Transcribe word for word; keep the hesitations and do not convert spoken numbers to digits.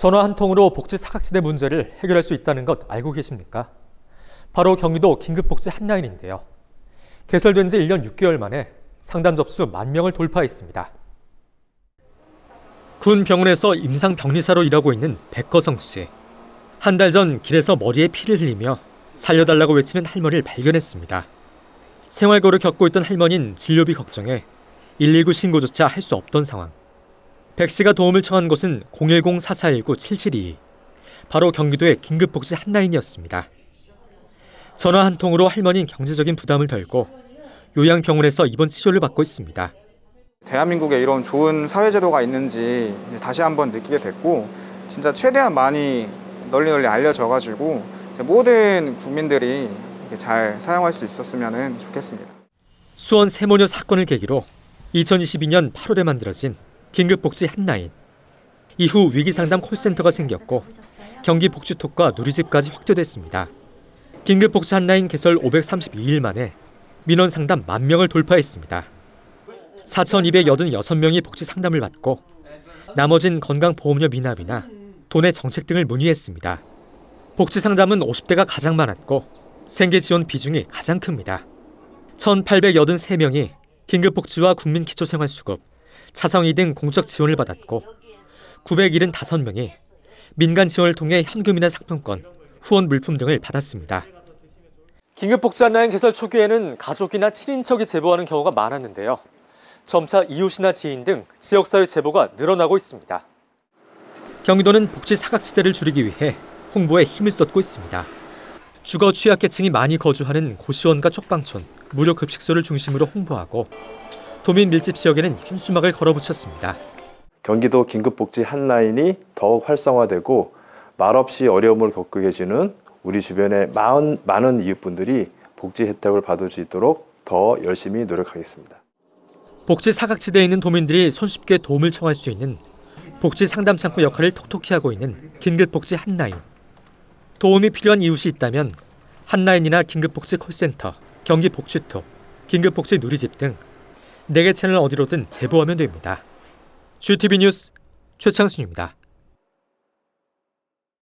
전화 한 통으로 복지 사각지대 문제를 해결할 수 있다는 것 알고 계십니까? 바로 경기도 긴급복지 핫라인인데요. 개설된 지 일 년 육 개월 만에 상담 접수 만 명을 돌파했습니다. 군 병원에서 임상병리사로 일하고 있는 백거성 씨. 한 달 전 길에서 머리에 피를 흘리며 살려달라고 외치는 할머니를 발견했습니다. 생활고를 겪고 있던 할머니는 진료비 걱정에 일일구 신고조차 할 수 없던 상황. 백 씨가 도움을 청한 곳은 공일공 사사일구 칠칠이이. 바로 경기도의 긴급복지 핫라인이었습니다. 전화 한 통으로 할머니는 경제적인 부담을 덜고 요양병원에서 입원 치료를 받고 있습니다. 대한민국에 이런 좋은 사회제도가 있는지 다시 한번 느끼게 됐고, 진짜 최대한 많이 널리 널리 알려져가지고 모든 국민들이 잘 사용할 수 있었으면 좋겠습니다. 수원 세모녀 사건을 계기로 이천이십이 년 팔월에 만들어진 긴급복지 핫라인. 이후 위기상담 콜센터가 생겼고 경기복G톡과 누리집까지 확대됐습니다. 긴급복지 핫라인 개설 오백삼십이 일 만에 민원 상담 만 명을 돌파했습니다. 사천이백팔십육 명이 복지 상담을 받고 나머진 건강보험료 미납이나 돈의 정책 등을 문의했습니다. 복지 상담은 오십 대가 가장 많았고 생계 지원 비중이 가장 큽니다. 천팔백팔십삼 명이 긴급복지와 국민기초생활수급, 차상위 등 공적 지원을 받았고 구백칠십오 명이 민간 지원을 통해 현금이나 상품권, 후원 물품 등을 받았습니다. 긴급복지 핫라인 개설 초기에는 가족이나 친인척이 제보하는 경우가 많았는데요. 점차 이웃이나 지인 등 지역사회 제보가 늘어나고 있습니다. 경기도는 복지 사각지대를 줄이기 위해 홍보에 힘을 쏟고 있습니다. 주거 취약계층이 많이 거주하는 고시원과 쪽방촌, 무료급식소를 중심으로 홍보하고 도민 밀집 지역에는 현수막을 걸어붙였습니다. 경기도 긴급복지 핫라인이 더욱 활성화되고 말없이 어려움을 겪고 계시는 우리 주변의 많은, 많은 이웃분들이 복지 혜택을 받을 수 있도록 더 열심히 노력하겠습니다. 복지 사각지대에 있는 도민들이 손쉽게 도움을 청할 수 있는 복지 상담 창구 역할을 톡톡히 하고 있는 긴급복지 핫라인. 도움이 필요한 이웃이 있다면 핫라인이나 긴급복지 콜센터, 경기복G톡, 긴급복지 누리집 등 네 개 채널 어디로든 제보하면 됩니다. 지티비 뉴스 최창순입니다.